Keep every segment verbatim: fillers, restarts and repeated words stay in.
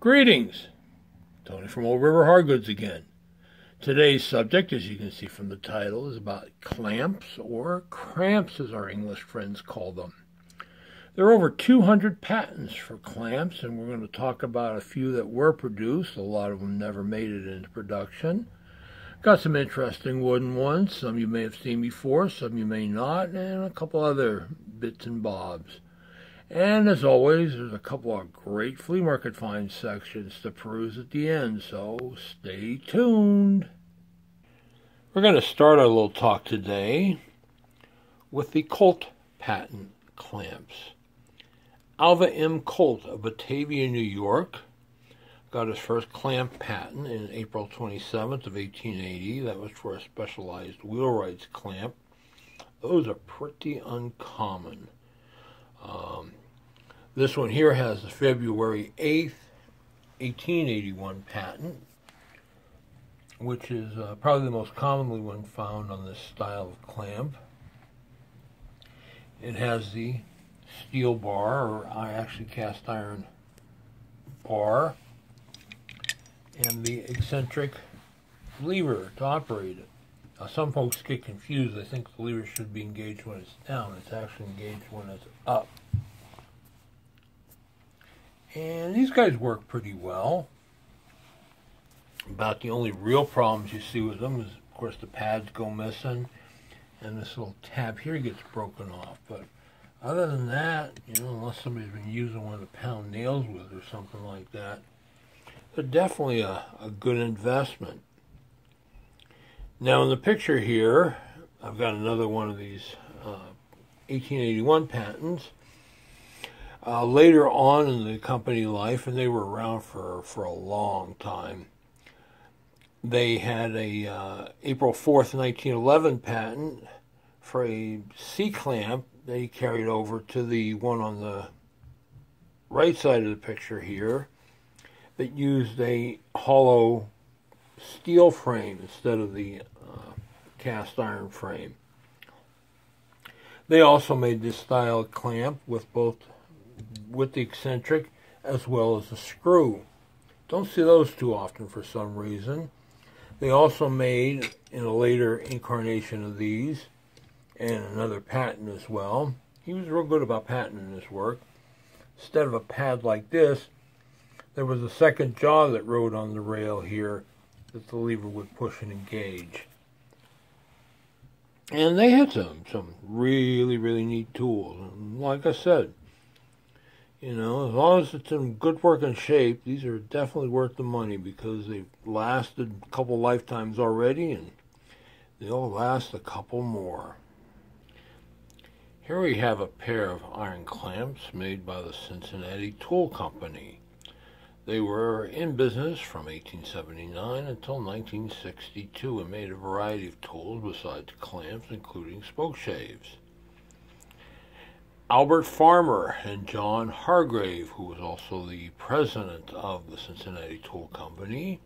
Greetings, Tony from Old River Hardgoods again. Today's subject, as you can see from the title, is about clamps, or cramps as our English friends call them. There are over two hundred patents for clamps, and we're going to talk about a few that were produced. A lot of them never made it into production. Got some interesting wooden ones, some you may have seen before, some you may not, and a couple other bits and bobs. And as always, there's a couple of great flea market find sections to peruse at the end, so stay tuned. We're going to start our little talk today with the Colt patent clamps. Alva M. Colt of Batavia, New York, got his first clamp patent in April twenty-seventh of eighteen eighty. That was for a specialized wheelwright's clamp. Those are pretty uncommon. Um, This one here has the February eighth, eighteen eighty-one patent, which is uh, probably the most commonly one found on this style of clamp. It has the steel bar, or actually cast iron bar, and the eccentric lever to operate it. Now, some folks get confused. They think the lever should be engaged when it's down. It's actually engaged when it's up. And these guys work pretty well. About the only real problems you see with them is, of course, the pads go missing, and this little tab here gets broken off. But other than that, you know, unless somebody's been using one to pound nails with or something like that, they're definitely a, a good investment. Now, in the picture here, I've got another one of these uh, eighteen eighty-one patents. Uh, later on in the company life, and they were around for, for a long time, they had a uh, April fourth, nineteen eleven patent for a C-clamp they carried over to the one on the right side of the picture here that used a hollow steel frame instead of the uh, cast iron frame. They also made this style clamp with both with the eccentric as well as the screw. Don't see those too often for some reason. They also made, in a later incarnation of these, and another patent as well. He was real good about patenting his work. Instead of a pad like this, there was a second jaw that rode on the rail here that the lever would push and engage. And they had some, some really, really neat tools. And like I said, you know, as long as it's in good working shape, these are definitely worth the money because they've lasted a couple lifetimes already, and they'll last a couple more. Here we have a pair of iron clamps made by the Cincinnati Tool Company. They were in business from eighteen seventy-nine until nineteen sixty-two and made a variety of tools besides clamps, including spokeshaves. Albert Farmer and John Hargrave, who was also the president of the Cincinnati Tool Company,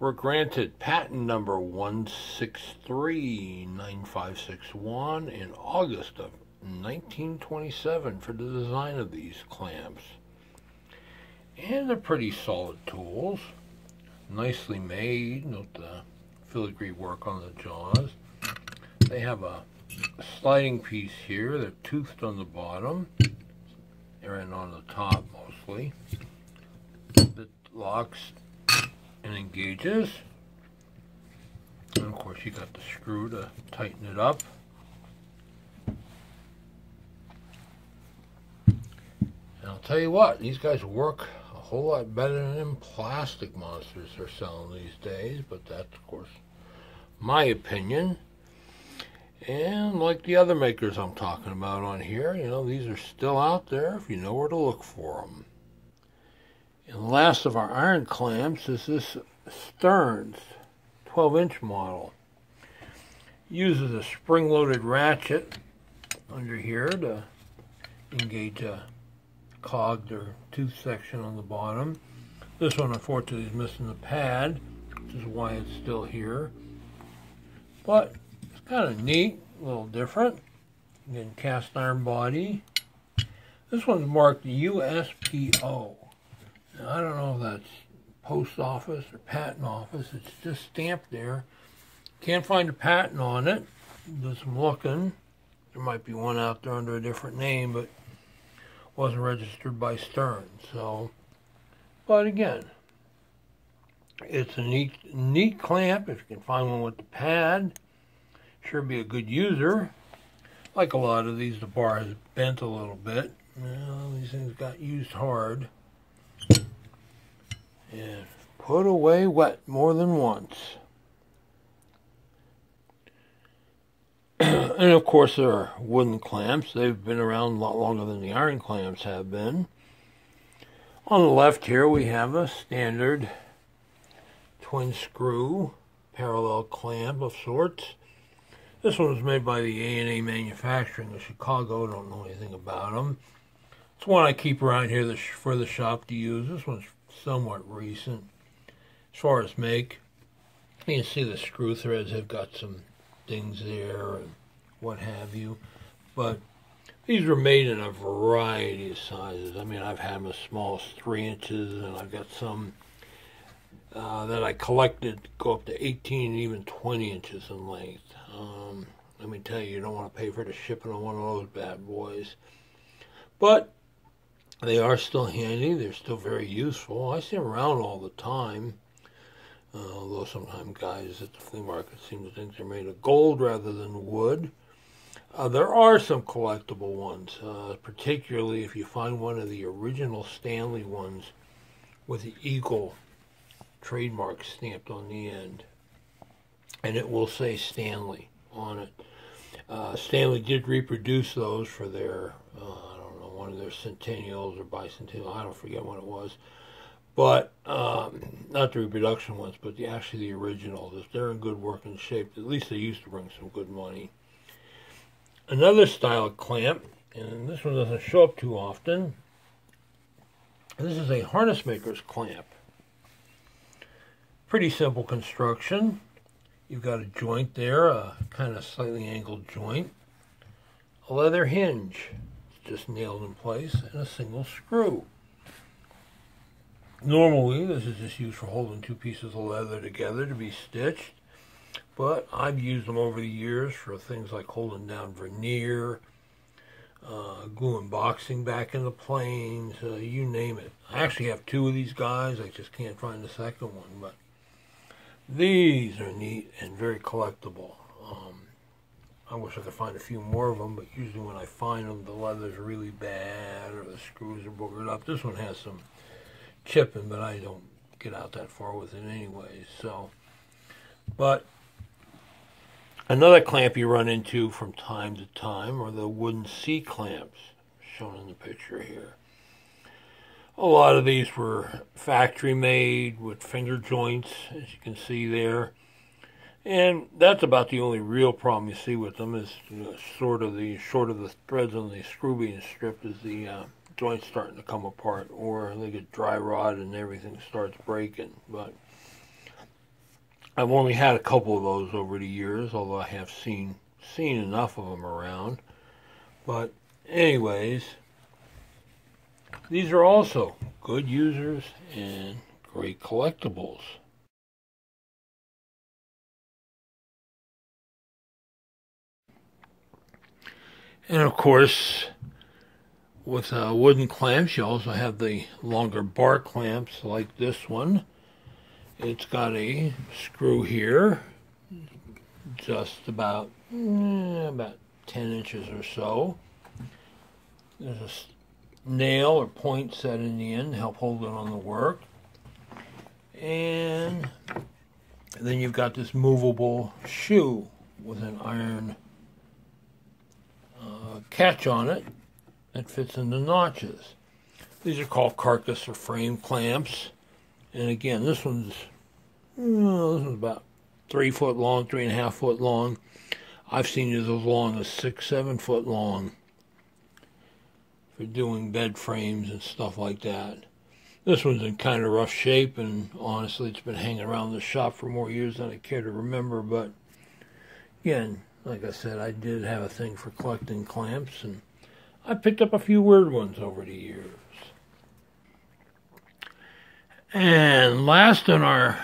were granted patent number one six three nine five six one in August of nineteen twenty-seven for the design of these clamps. And they're pretty solid tools, nicely made. Note the filigree work on the jaws. They have a sliding piece here. They're toothed on the bottom, and on the top mostly. That locks and engages. And of course, you got the screw to tighten it up. And I'll tell you what, these guys work a whole lot better than them plastic monsters they're selling these days, but that's, of course, my opinion. And like the other makers I'm talking about on here, you know, these are still out there if you know where to look for them. And last of our iron clamps is this Stearns twelve inch model. It uses a spring-loaded ratchet under here to engage a cogged or tooth section on the bottom. This one, unfortunately, is missing the pad, which is why it's still here. But it's kind of neat, a little different. Again, cast iron body. This one's marked U S P O. I don't know if that's post office or patent office. It's just stamped there. Can't find a patent on it. Do some looking. There might be one out there under a different name, but wasn't registered by Stearns. So, but again, it's a neat, neat clamp. If you can find one with the pad, sure be a good user. Like a lot of these, the bar has bent a little bit. Well, these things got used hard. And put away wet more than once. And of course there are wooden clamps. They've been around a lot longer than the iron clamps have been. On the left here we have a standard twin screw parallel clamp of sorts. This one was made by the A and A Manufacturing of Chicago. I don't know anything about them. It's one I keep around here for the shop to use. This one's somewhat recent as far as make. You can see the screw threads have got some things there and what have you. But these were made in a variety of sizes. I mean, I've had them as small as three inches, and I've got some uh, that I collected go up to eighteen and even twenty inches in length. Um, let me tell you, you don't want to pay for the shipping on one of those bad boys. But they are still handy. They're still very useful. I see them around all the time. Uh, although sometimes guys at the flea market seem to think they're made of gold rather than wood. Uh, there are some collectible ones, uh, particularly if you find one of the original Stanley ones with the Eagle trademark stamped on the end. And it will say Stanley on it. Uh, Stanley did reproduce those for their, uh, I don't know, one of their centennials or bicentennial. I don't forget when it was. But, um, not the reproduction ones, but the, actually the originals. If they're in good working shape, at least they used to bring some good money. Another style of clamp, and this one doesn't show up too often. This is a harness maker's clamp. Pretty simple construction. You've got a joint there, a kind of slightly angled joint, a leather hinge, just nailed in place, and a single screw. Normally, this is just used for holding two pieces of leather together to be stitched, but I've used them over the years for things like holding down veneer, uh, gluing boxing back into planes, uh, you name it. I actually have two of these guys. I just can't find the second one, but these are neat and very collectible. Um, I wish I could find a few more of them, but usually when I find them, the leather's really bad or the screws are boogered up. This one has some chipping, but I don't get out that far with it anyway. So, but another clamp you run into from time to time are the wooden C clamps shown in the picture here. A lot of these were factory made with finger joints, as you can see there. And that's about the only real problem you see with them is, you know, sort of the short of the threads on the screw being stripped is the uh, joints starting to come apart, or they get dry rot and everything starts breaking. But I've only had a couple of those over the years, although I have seen seen enough of them around. But anyways, these are also good users and great collectibles. And of course, with uh, wooden clamps, you also have the longer bar clamps like this one. It's got a screw here, just about, eh, about ten inches or so. There's a nail or point set in the end to help hold it on the work, and then you've got this movable shoe with an iron uh, catch on it that fits in the notches. These are called carcass or frame clamps, and again, this one's well, this one's about three foot long, three and a half foot long. I've seen these as long as six, seven foot long. Doing bed frames and stuff like that. This one's in kind of rough shape, and honestly it's been hanging around the shop for more years than I care to remember, but again, like I said, I did have a thing for collecting clamps, and I picked up a few weird ones over the years. And last on our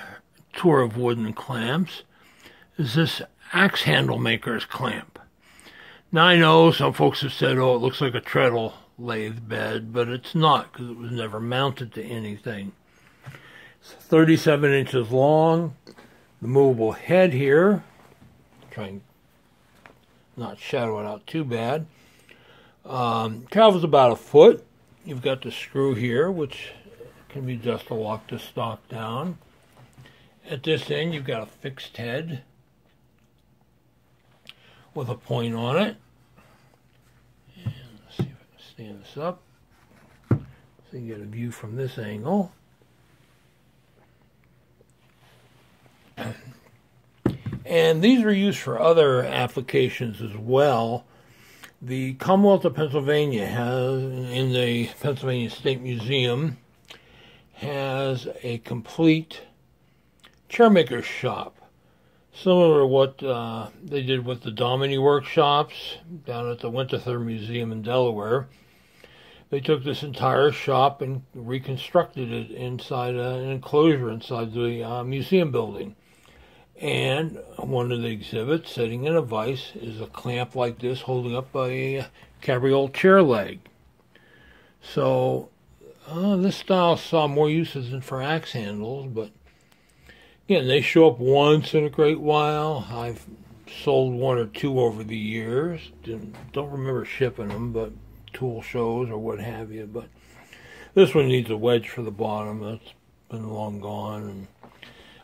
tour of wooden clamps is this axe handle maker's clamp. Now I know some folks have said, oh, it looks like a treadle lathe bed, but it's not, because it was never mounted to anything. It's thirty-seven inches long. The movable head here, try and not shadow it out too bad, um, travels about a foot. You've got the screw here, which can be just to lock the stock down. At this end, you've got a fixed head with a point on it. And let's see if I can stand this up so you can get a view from this angle. And these were used for other applications as well. The Commonwealth of Pennsylvania has, in the Pennsylvania State Museum, has a complete chairmaker's shop, similar to what uh, they did with the Dominy workshops down at the Winterthur Museum in Delaware. They took this entire shop and reconstructed it inside an enclosure inside the uh, museum building. And one of the exhibits, sitting in a vise, is a clamp like this holding up a cabriole chair leg. So uh, this style saw more uses than for axe handles, but again, they show up once in a great while. I've sold one or two over the years. Didn't, don't remember shipping them, but tool shows or what have you. But this one needs a wedge for the bottom. That's been long gone. And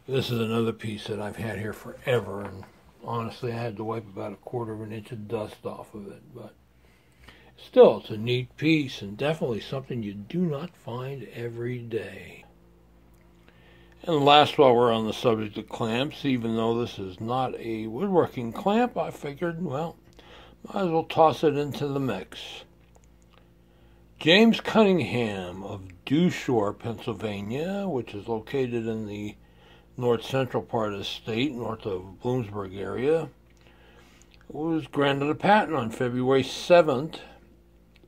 this is another piece that I've had here forever, and honestly I had to wipe about a quarter of an inch of dust off of it, but still it's a neat piece and definitely something you do not find every day. And last, while we're on the subject of clamps, even though this is not a woodworking clamp, I figured, well, might as well toss it into the mix. James Cunningham of Dushore, Pennsylvania, which is located in the north central part of the state, north of Bloomsburg area, was granted a patent on February seventh,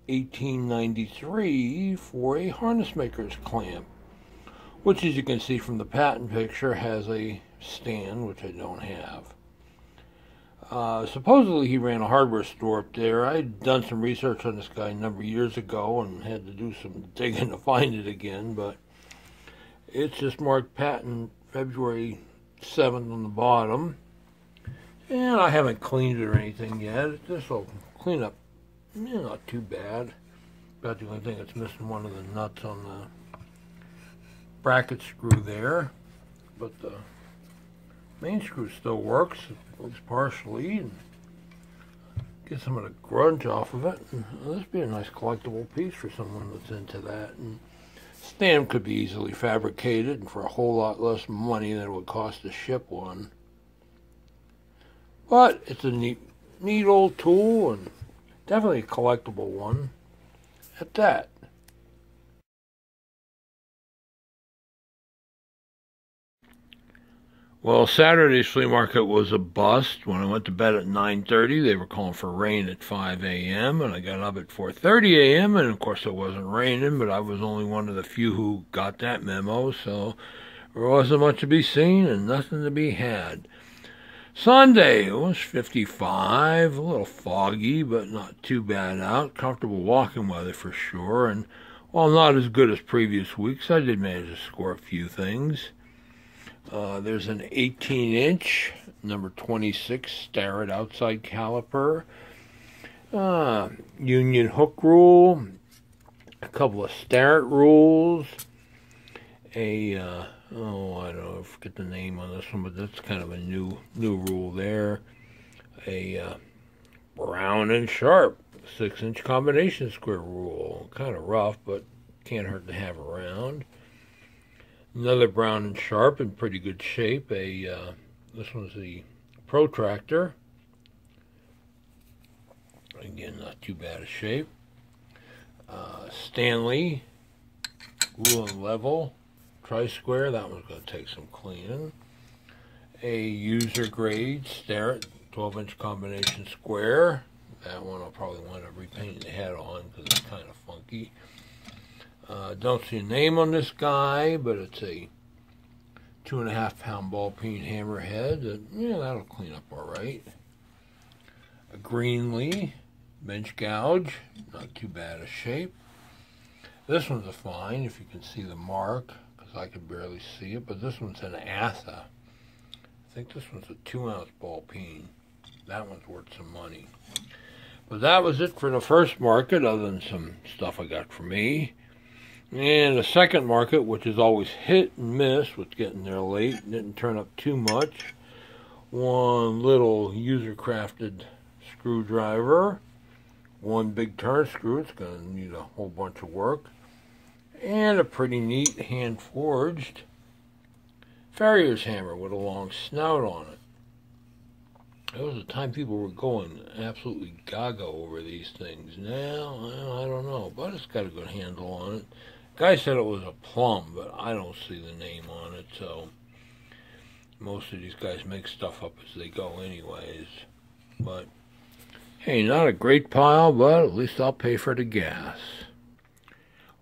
eighteen ninety-three for a harness maker's clamp, which, as you can see from the patent picture, has a stand, which I don't have. Uh, supposedly he ran a hardware store up there. I had done some research on this guy a number of years ago and had to do some digging to find it again, but it's just marked patent February seventh on the bottom, and I haven't cleaned it or anything yet. This will clean up, yeah, not too bad. About the only thing that's missing, one of the nuts on the bracket screw there, but the main screw still works, at least partially, and get some of the grunge off of it. And this would be a nice collectible piece for someone that's into that. And stand could be easily fabricated and for a whole lot less money than it would cost to ship one. But it's a neat, neat old tool, and definitely a collectible one at that. Well, Saturday's flea market was a bust. When I went to bed at nine thirty, they were calling for rain at five A M, and I got up at four thirty A M, and of course it wasn't raining, but I was only one of the few who got that memo, so there wasn't much to be seen and nothing to be had. Sunday, it was fifty-five, a little foggy, but not too bad out. Comfortable walking weather for sure, and while not as good as previous weeks, I did manage to score a few things. Uh, there's an eighteen inch, number twenty-six, Starrett outside caliper, uh, union hook rule, a couple of Starrett rules, a, uh, oh, I don't know, I forget the name on this one, but that's kind of a new, new rule there, a uh, Brown and Sharp, six inch combination square rule, kind of rough, but can't hurt to have around. Another Brown and Sharp in pretty good shape. A uh, this one's the protractor. Again, not too bad a shape. Uh, Stanley, rule and level, tri-square. That one's going to take some cleaning. A user grade Starrett twelve inch combination square. That one I'll probably want to repaint the head on because it's kind of funky. Uh, don't see a name on this guy, but it's a two and a half pound ball peen hammerhead. That, yeah, that'll clean up all right. A Greenlee bench gouge, not too bad a shape. This one's a fine, if you can see the mark, because I could barely see it, but this one's an Atha. I think this one's a two ounce ball peen. That one's worth some money. But that was it for the first market, other than some stuff I got for me. And the second market, which is always hit and miss with getting there late, didn't turn up too much. One little user-crafted screwdriver, one big turn screw, it's going to need a whole bunch of work, and a pretty neat hand-forged farrier's hammer with a long snout on it. It was a time people were going absolutely gaga over these things. Now, I don't know, but it's got a good handle on it. Guy said it was a plum, but I don't see the name on it, so most of these guys make stuff up as they go anyways. But, hey, not a great pile, but at least I'll pay for the gas.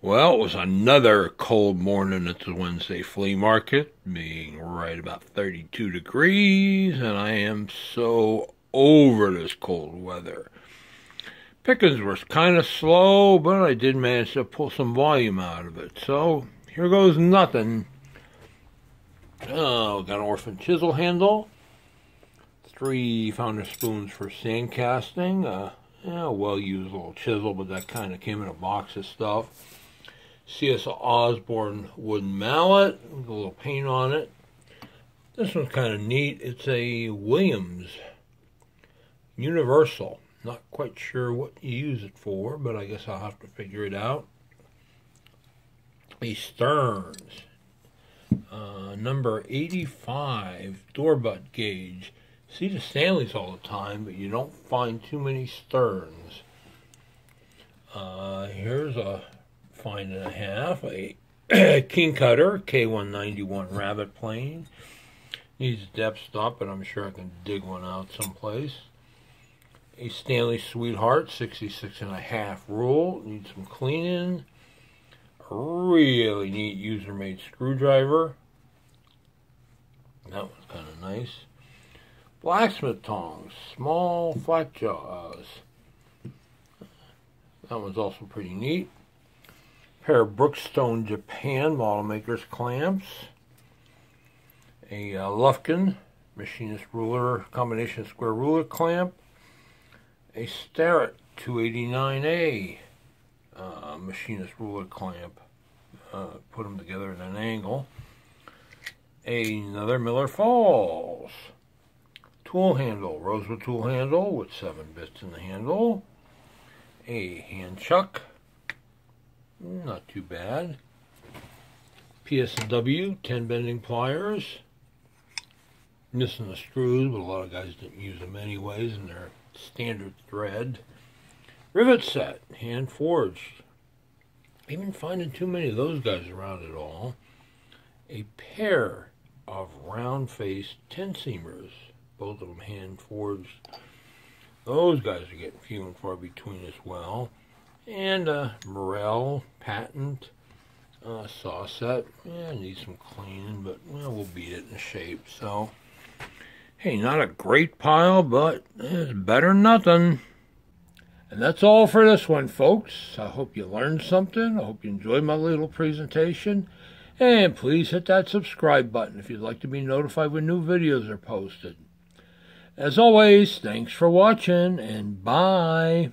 Well, it was another cold morning at the Wednesday flea market, being right about thirty-two degrees, and I am so over this cold weather. Pickings were kind of slow, but I did manage to pull some volume out of it, so here goes nothing. Oh, got an orphan chisel handle, three founder spoons for sand casting, a yeah, well-used little chisel, but that kind of came in a box of stuff. C S Osborne wooden mallet with a little paint on it. This one's kind of neat. It's a Williams Universal. Not quite sure what you use it for, but I guess I'll have to figure it out. A Stearns uh, number eighty-five door butt gauge. See the Stanleys all the time, but you don't find too many Stearns. Uh, here's a fine and a half, a King Cutter K one ninety-one rabbit plane. Needs a depth stop, but I'm sure I can dig one out someplace. A Stanley Sweetheart sixty-six and a half rule, needs some cleaning. A really neat user-made screwdriver. That one's kind of nice. Blacksmith tongs, small flat jaws. That one's also pretty neat. Pair of Brookstone Japan model makers clamps. A uh, Lufkin machinist ruler, combination square ruler clamp. A Starrett two eighty-nine A uh, machinist ruler clamp. Uh, put them together at an angle. Another Miller Falls tool handle, rosewood tool handle with seven bits in the handle. A hand chuck, not too bad. P S W ten bending pliers, missing the screws, but a lot of guys didn't use them anyways, and they're standard thread. Rivet set, hand forged. I've been finding too many of those guys around at all. A pair of round faced ten seamers. Both of them hand forged. Those guys are getting few and far between as well. And a Morell patent uh, saw set. Yeah, needs some cleaning, but well, we'll beat it in shape. So, hey, not a great pile, but it's better than nothing. And that's all for this one, folks. I hope you learned something. I hope you enjoyed my little presentation. And please hit that subscribe button if you'd like to be notified when new videos are posted. As always, thanks for watching, and bye.